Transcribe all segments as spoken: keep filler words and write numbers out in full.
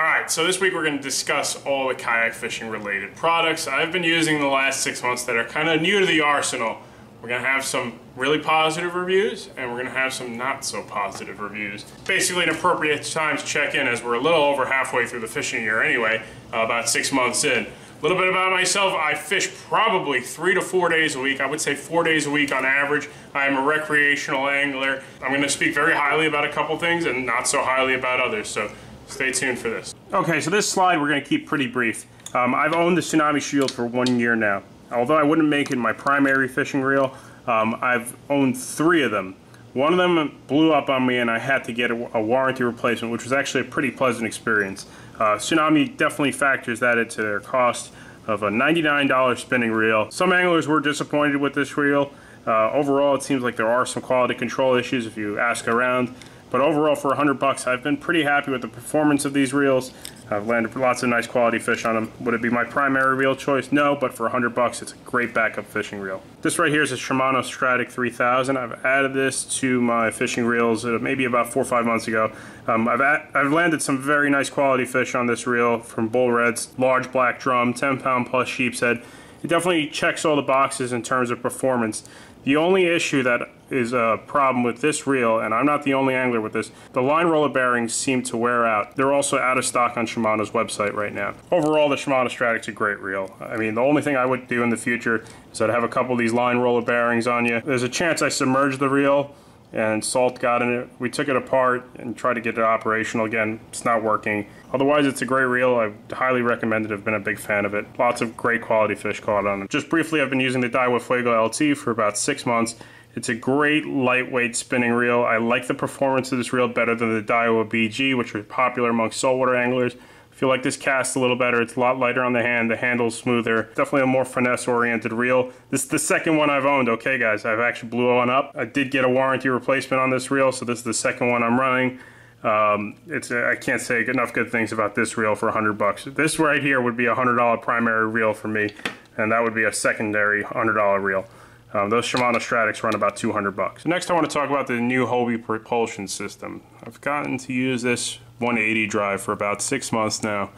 Alright, so this week we're going to discuss all the kayak fishing related products I've been using the last six months that are kind of new to the arsenal. We're going to have some really positive reviews and we're going to have some not so positive reviews. Basically an appropriate time to check in as we're a little over halfway through the fishing year anyway, uh, about six months in. A little bit about myself, I fish probably three to four days a week. I would say four days a week on average. I am a recreational angler. I'm going to speak very highly about a couple things and not so highly about others, so stay tuned for this. Okay, so this slide we're going to keep pretty brief. Um, I've owned the Tsunami Shield for one year now. Although I wouldn't make it my primary fishing reel, um, I've owned three of them. One of them blew up on me and I had to get a, a warranty replacement, which was actually a pretty pleasant experience. Uh, Tsunami definitely factors that into their cost of a ninety-nine dollar spinning reel. Some anglers were disappointed with this reel. Uh, overall, it seems like there are some quality control issues if you ask around. But overall, for a hundred bucks, I've been pretty happy with the performance of these reels. I've landed lots of nice quality fish on them. Would it be my primary reel choice? No, but for a hundred bucks, it's a great backup fishing reel. This right here is a Shimano Stradic three thousand. I've added this to my fishing reels uh, maybe about four or five months ago. Um, I've, at, I've landed some very nice quality fish on this reel, from bull reds, large black drum, ten pound plus sheep's head. It definitely checks all the boxes in terms of performance. The only issue that is a problem with this reel, and I'm not the only angler with this, the line roller bearings seem to wear out. They're also out of stock on Shimano's website right now. Overall, the Shimano Stradic's a great reel. I mean, the only thing I would do in the future is I'd have a couple of these line roller bearings on you. There's a chance I submerged the reel and salt got in it. We took it apart and tried to get it operational again. It's not working. Otherwise, it's a great reel. I highly recommend it. I've been a big fan of it. Lots of great quality fish caught on it. Just briefly, I've been using the Daiwa Fuego L T for about six months. It's a great lightweight spinning reel. I like the performance of this reel better than the Daiwa B G, which are popular among saltwater anglers. I feel like this casts a little better. It's a lot lighter on the hand. The handle's smoother. Definitely a more finesse-oriented reel. This is the second one I've owned. Okay, guys, I've actually blew one up. I did get a warranty replacement on this reel, so this is the second one I'm running. Um, it's a, I can't say enough good things about this reel for a hundred bucks. This right here would be a hundred dollar primary reel for me, and that would be a secondary hundred dollar reel. Um, those Shimano Stradics run about two hundred bucks. Next, I want to talk about the new Hobie propulsion system. I've gotten to use this one eighty drive for about six months now,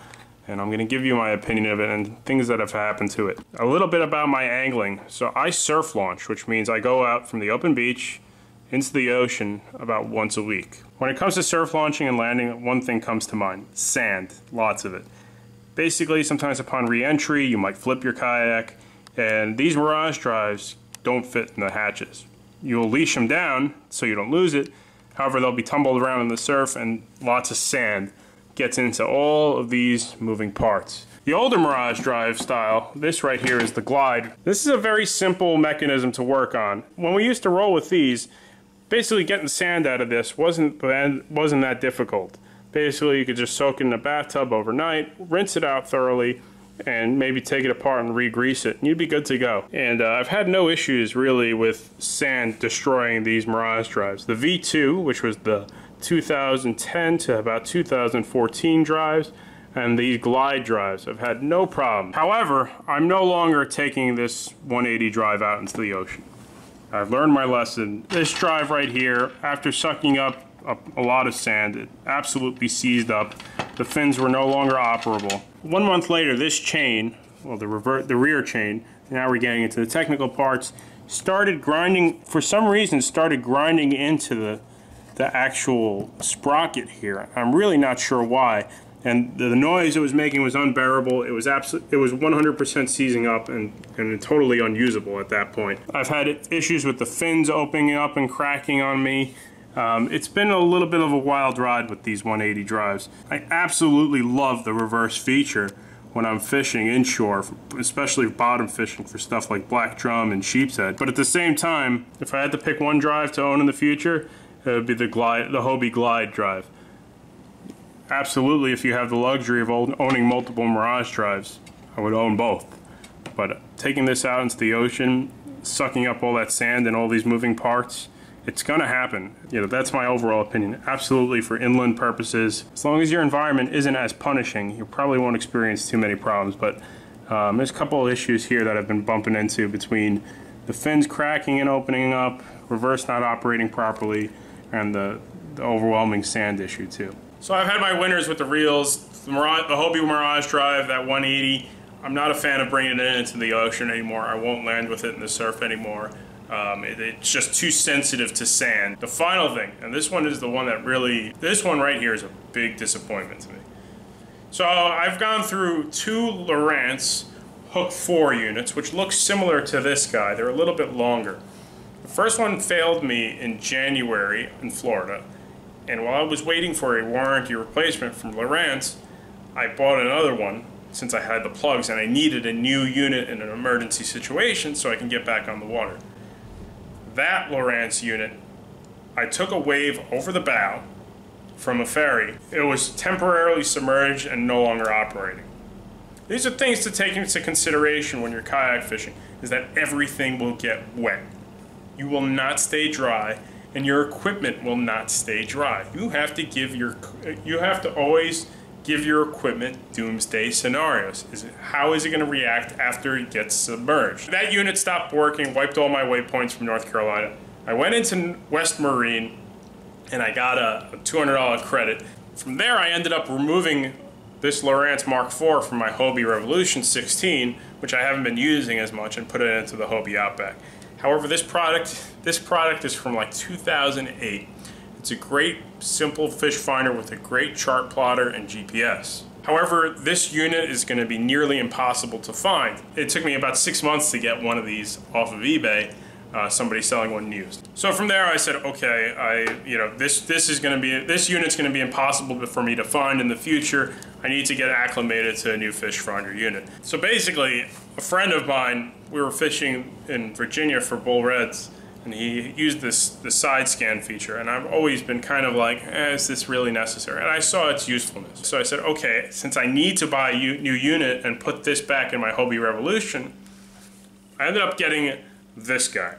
and I'm going to give you my opinion of it and things that have happened to it. A little bit about my angling. So I surf launch, which means I go out from the open beach into the ocean about once a week. When it comes to surf launching and landing, one thing comes to mind: sand, lots of it. Basically, sometimes upon re-entry, you might flip your kayak, and these Mirage drives don't fit in the hatches. You'll leash them down so you don't lose it, however they'll be tumbled around in the surf and lots of sand gets into all of these moving parts. The older Mirage Drive style, this right here is the Glide. This is a very simple mechanism to work on. When we used to roll with these, basically getting sand out of this wasn't, wasn't that difficult. Basically you could just soak it in a bathtub overnight, rinse it out thoroughly, and maybe take it apart and re-grease it, and you'd be good to go. And uh, I've had no issues really with sand destroying these Mirage drives. The V two, which was the two thousand ten to about two thousand fourteen drives, and these Glide drives, I've had no problem. However, I'm no longer taking this one eighty drive out into the ocean. I've learned my lesson. This drive right here, after sucking up a, a lot of sand, it absolutely seized up. The fins were no longer operable. One month later, this chain, well, the, revert, the rear chain, now we're getting into the technical parts, started grinding, for some reason, started grinding into the, the actual sprocket here. I'm really not sure why. And the, the noise it was making was unbearable. It was absolutely, it was one hundred percent seizing up and, and totally unusable at that point. I've had issues with the fins opening up and cracking on me. Um, it's been a little bit of a wild ride with these one eighty drives. I absolutely love the reverse feature when I'm fishing inshore, especially bottom fishing for stuff like black drum and sheep's head. But at the same time, if I had to pick one drive to own in the future, it would be the Glide, the Hobie Glide drive. Absolutely, if you have the luxury of owning multiple Mirage drives, I would own both. But taking this out into the ocean, sucking up all that sand and all these moving parts, it's gonna happen. You know, that's my overall opinion. Absolutely for inland purposes. As long as your environment isn't as punishing, you probably won't experience too many problems, but um, there's a couple of issues here that I've been bumping into between the fins cracking and opening up, reverse not operating properly, and the, the overwhelming sand issue too. So I've had my winners with the reels. the, Mirage, the Hobie Mirage Drive, that one eighty, I'm not a fan of bringing it into the ocean anymore. I won't land with it in the surf anymore. Um, it, it's just too sensitive to sand. The final thing, and this one is the one that really, this one right here is a big disappointment to me. So I've gone through two Lowrance Hook four units, which look similar to this guy. They're a little bit longer. The first one failed me in January in Florida, and while I was waiting for a warranty replacement from Lowrance, I bought another one since I had the plugs and I needed a new unit in an emergency situation so I can get back on the water. That Lowrance unit, I took a wave over the bow from a ferry. It was temporarily submerged and no longer operating. These are things to take into consideration when you're kayak fishing, is that everything will get wet. You will not stay dry, and your equipment will not stay dry. You have to give your, you have to always give your equipment doomsday scenarios. Is it, how is it going to react after it gets submerged? That unit stopped working, wiped all my waypoints from North Carolina. I went into West Marine, and I got a two hundred dollar credit. From there, I ended up removing this Lowrance Mark four from my Hobie Revolution sixteen, which I haven't been using as much, and put it into the Hobie Outback. However, this product, this product is from like two thousand eight. It's a great, simple fish finder with a great chart plotter and G P S. However, this unit is going to be nearly impossible to find. It took me about six months to get one of these off of eBay, uh, somebody selling one used. So from there, I said, okay, I, you know, this this is going to be this unit's going to be impossible for me to find in the future. I need to get acclimated to a new fish finder unit. So basically, a friend of mine, we were fishing in Virginia for bull reds, and he used this the side scan feature, and I've always been kind of like, eh, is this really necessary? And I saw its usefulness. So I said, okay, since I need to buy a new unit and put this back in my Hobie Revolution, I ended up getting this guy.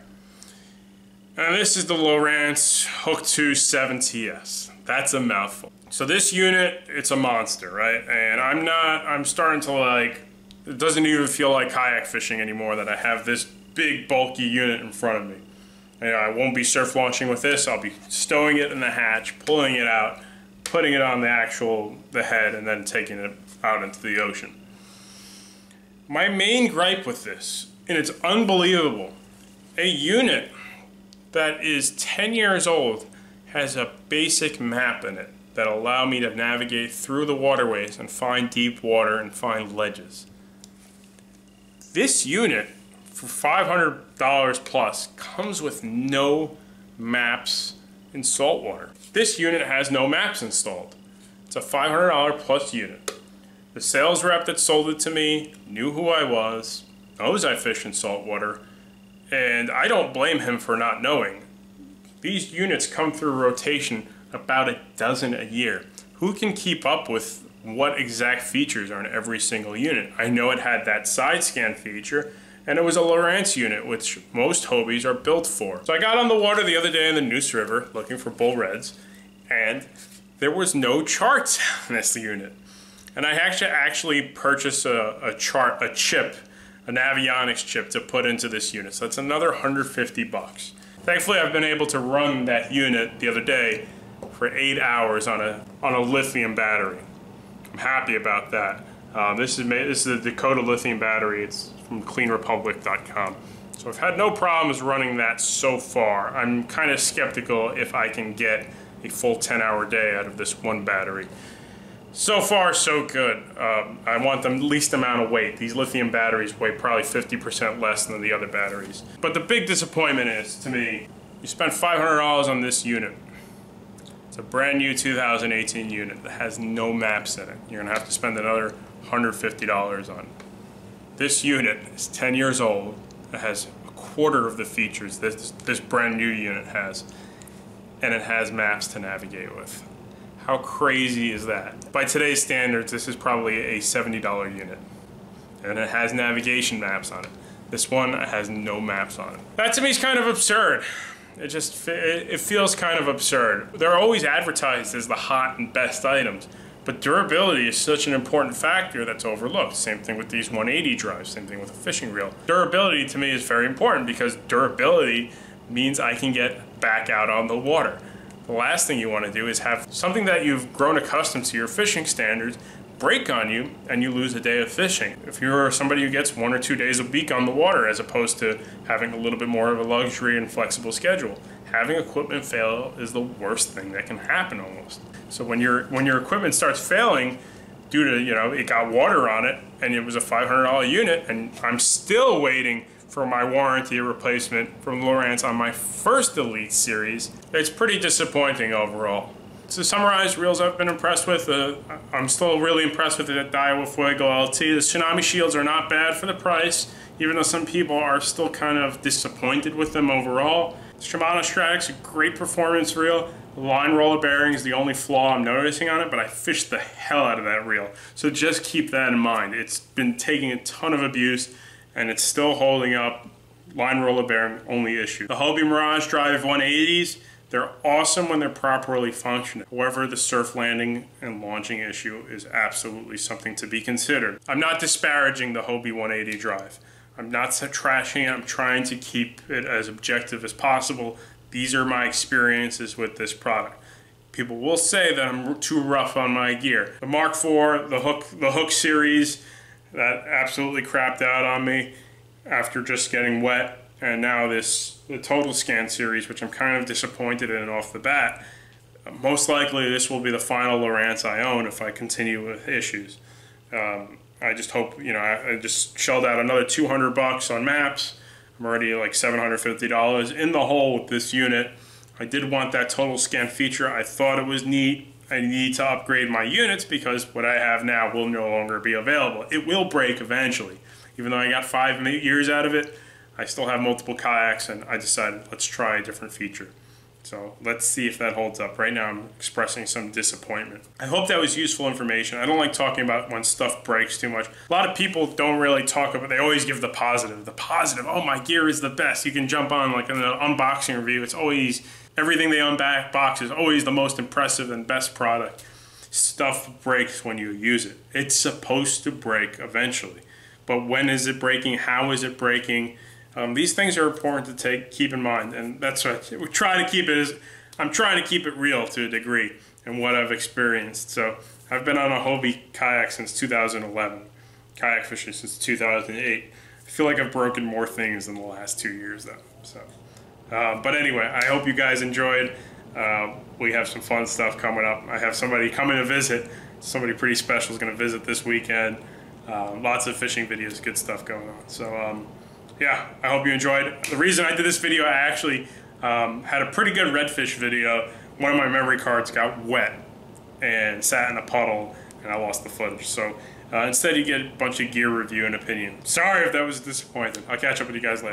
And this is the Lowrance Hook two seven T S. That's a mouthful. So this unit, it's a monster, right? And I'm not, I'm starting to like, it doesn't even feel like kayak fishing anymore that I have this big bulky unit in front of me. You know, I won't be surf launching with this. I'll be stowing it in the hatch, pulling it out, putting it on the actual, the head, and then taking it out into the ocean. My main gripe with this, and it's unbelievable, a unit that is ten years old has a basic map in it that allow me to navigate through the waterways and find deep water and find ledges. This unit, for five hundred dollars plus, comes with no maps in saltwater. This unit has no maps installed. It's a five hundred dollar plus unit. The sales rep that sold it to me knew who I was, knows I fish in saltwater, and I don't blame him for not knowing. These units come through rotation about a dozen a year. Who can keep up with what exact features are in every single unit? I know it had that side scan feature, and it was a Lowrance unit, which most Hobies are built for. So I got on the water the other day in the Neuse River looking for bull reds, and there was no charts on this unit. And I actually actually purchased a, a chart, a chip, a Navionics chip to put into this unit. So that's another one hundred fifty bucks. Thankfully, I've been able to run that unit the other day for eight hours on a on a lithium battery. I'm happy about that. Uh, this is made, this is the Dakota lithium battery. It's from clean republic dot com. So I've had no problems running that so far. I'm kind of skeptical if I can get a full ten hour day out of this one battery. So far, so good. Um, I want the least amount of weight. These lithium batteries weigh probably fifty percent less than the other batteries. But the big disappointment is, to me, you spent five hundred dollars on this unit. It's a brand new two thousand eighteen unit that has no maps in it. You're gonna have to spend another one hundred fifty dollars on it. This unit is ten years old. It has a quarter of the features this, this brand new unit has, and it has maps to navigate with. How crazy is that? By today's standards, this is probably a seventy dollar unit, and it has navigation maps on it. This one has no maps on it. That to me is kind of absurd. It just, it feels kind of absurd. They're always advertised as the hot and best items, but durability is such an important factor that's overlooked. Same thing with these one eighty drives, same thing with a fishing reel. Durability to me is very important because durability means I can get back out on the water. The last thing you want to do is have something that you've grown accustomed to your fishing standards break on you and you lose a day of fishing. If you're somebody who gets one or two days a week on the water as opposed to having a little bit more of a luxury and flexible schedule, having equipment fail is the worst thing that can happen almost. So when, you're, when your equipment starts failing due to, you know, it got water on it and it was a five hundred dollar unit and I'm still waiting for my warranty replacement from Lowrance on my first Elite Series, it's pretty disappointing overall. To summarize, reels I've been impressed with, uh, I'm still really impressed with the Daiwa Fuego L T. The Tsunami Shields are not bad for the price, even though some people are still kind of disappointed with them overall. Shimano Stradic's a great performance reel. The line roller bearing is the only flaw I'm noticing on it, but I fished the hell out of that reel. So just keep that in mind. It's been taking a ton of abuse, and it's still holding up. Line roller bearing only issue. The Hobie Mirage Drive one eighties, they're awesome when they're properly functioning. However, the surf landing and launching issue is absolutely something to be considered. I'm not disparaging the Hobie one eighty drive. I'm not trashing it. I'm trying to keep it as objective as possible. These are my experiences with this product. People will say that I'm too rough on my gear. The Mark four, the Hook, the Hook series, that absolutely crapped out on me after just getting wet. And now this, the Total Scan series, which I'm kind of disappointed in off the bat. Most likely this will be the final Lowrance I own if I continue with issues. Um, I just hope, you know, I, I just shelled out another two hundred bucks on maps. I'm already like seven hundred fifty dollars in the hole with this unit. I did want that Total Scan feature. I thought it was neat. I need to upgrade my units because what I have now will no longer be available. It will break eventually. Even though I got five years out of it, I still have multiple kayaks, and I decided let's try a different feature. So let's see if that holds up. Right now I'm expressing some disappointment. I hope that was useful information. I don't like talking about when stuff breaks too much. A lot of people don't really talk about, they always give the positive. The positive, oh, my gear is the best. You can jump on like an unboxing review. It's always, everything they unbox is always the most impressive and best product. Stuff breaks when you use it. It's supposed to break eventually. But when is it breaking? How is it breaking? Um, these things are important to take, keep in mind, and that's what we try to keep it as, I'm trying to keep it real to a degree and what I've experienced. So I've been on a Hobie kayak since two thousand eleven, kayak fishing since two thousand eight. I feel like I've broken more things in the last two years though. So, uh, but anyway, I hope you guys enjoyed. Uh, we have some fun stuff coming up. I have somebody coming to visit. Somebody pretty special is going to visit this weekend. Uh, lots of fishing videos, good stuff going on. So. Um, Yeah, I hope you enjoyed. The reason I did this video, I actually um, had a pretty good redfish video. One of my memory cards got wet and sat in a puddle, and I lost the footage. So uh, instead you get a bunch of gear review and opinion. Sorry if that was disappointing. I'll catch up with you guys later.